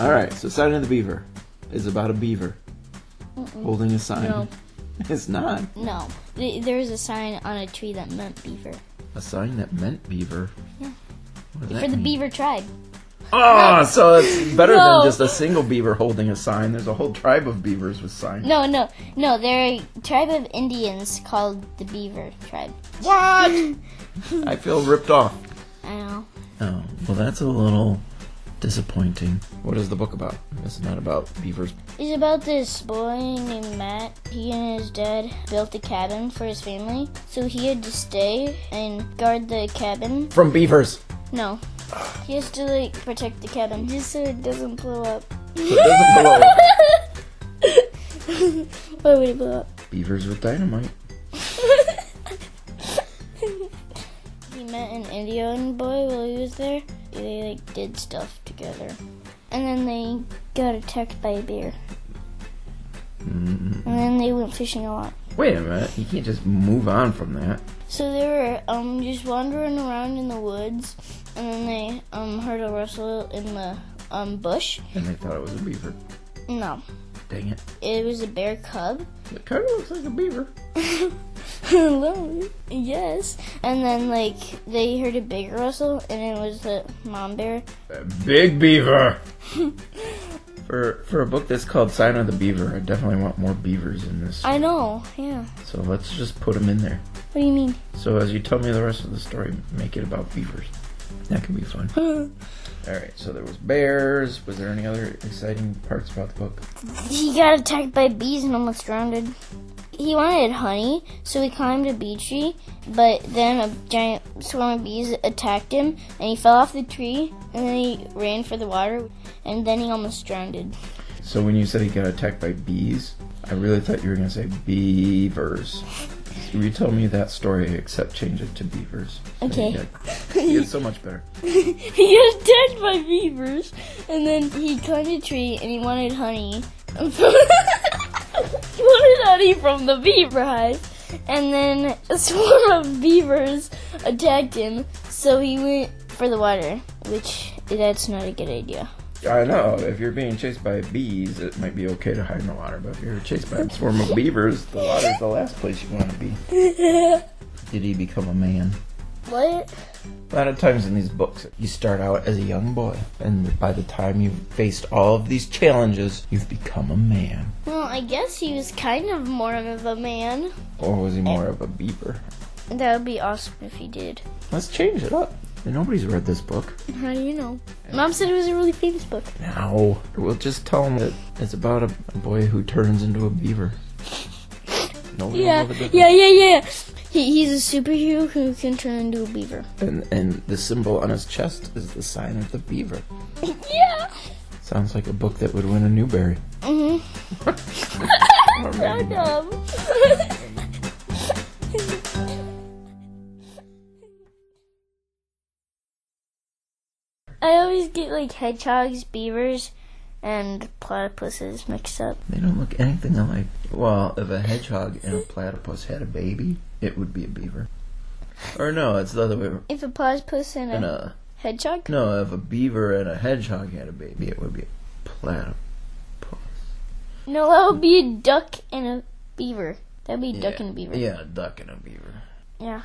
Alright, so Sign of the Beaver is about a beaver holding a sign. No. It's not. No. There's a sign on a tree that meant beaver. A sign that meant beaver? Yeah. For the beaver tribe. Oh, no. So it's better than just a single beaver holding a sign. There's a whole tribe of beavers with signs. No. They're a tribe of Indians called the Beaver Tribe. What? I feel ripped off. I know. Oh, well, that's a little disappointing. What is the book about? It's not about beavers. It's about this boy named Matt. He and his dad built a cabin for his family, so he had to stay and guard the cabin. From beavers? No. He has to, like, protect the cabin just so it doesn't blow up. So it doesn't blow up. Why would it blow up? Beavers with dynamite. He met an Indian boy while he was there. They, like, did stuff together. And then they got attacked by a bear. Mm-hmm. And then they went fishing a lot. Wait a minute, you can't just move on from that. So they were just wandering around in the woods, and then they heard a rustle in the bush. And they thought it was a beaver. No. Dang it. It was a bear cub. It kind of looks like a beaver. Hello. Yes. And then, like, they heard a big rustle, and it was the mom bear. A big beaver. For a book that's called Sign of the Beaver, I definitely want more beavers in this story. I know, yeah. So let's just put them in there. What do you mean? So as you tell me the rest of the story, make it about beavers. That can be fun. Alright, so there was bears. Was there any other exciting parts about the book? He got attacked by bees and almost drowned. He wanted honey, so he climbed a bee tree, but then a giant swarm of bees attacked him, and he fell off the tree, and then he ran for the water, and then he almost drowned. So when you said he got attacked by bees, I really thought you were going to say beavers. So you told me that story, except change it to beavers. So okay. You did so much better. He got attacked by beavers, and then he climbed a tree, and he wanted honey. He wanted honey from the beaver hive, and then a swarm of beavers attacked him, so he went for the water, which that's not a good idea. I know, if you're being chased by bees, it might be okay to hide in the water, but if you're chased by a swarm of beavers, the water's the last place you want to be. Did he become a man? What? A lot of times in these books, you start out as a young boy, and by the time you've faced all of these challenges, you've become a man. Well, I guess he was kind of more of a man. Or was he more of a beaver? That would be awesome if he did. Let's change it up. Nobody's read this book. How do you know? Mom said it was a really famous book. No. We'll just tell them that it's about a boy who turns into a beaver. Nobody will know the difference. Yeah. He's a superhero who can turn into a beaver. And the symbol on his chest is the sign of the beaver. Yeah! Sounds like a book that would win a Newbery. Mm-hmm. So dumb. I always get, like, hedgehogs, beavers, and platypuses mixed up. They don't look anything alike. Well, if a hedgehog and a platypus had a baby, it would be a beaver. Or no, it's the other way around. If a platypus and a hedgehog? No, if a beaver and a hedgehog had a baby, it would be a platypus. No, that would be a duck and a beaver. That would be a duck and a beaver. Yeah, a duck and a beaver. Yeah.